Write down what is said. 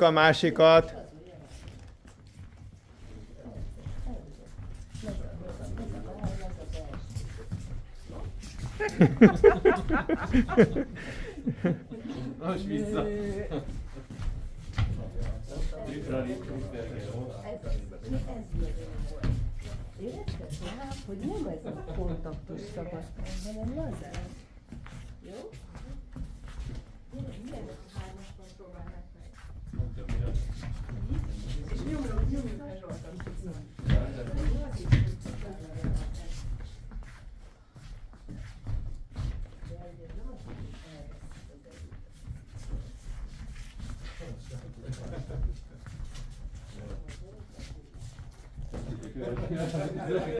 A másikat. Most vissza. Érezted rá, hogy nem ez a kontaktus szabadság, hanem lazán. Jó? Mindenki hármasban próbálnak meg. És nyomjuk el róltam.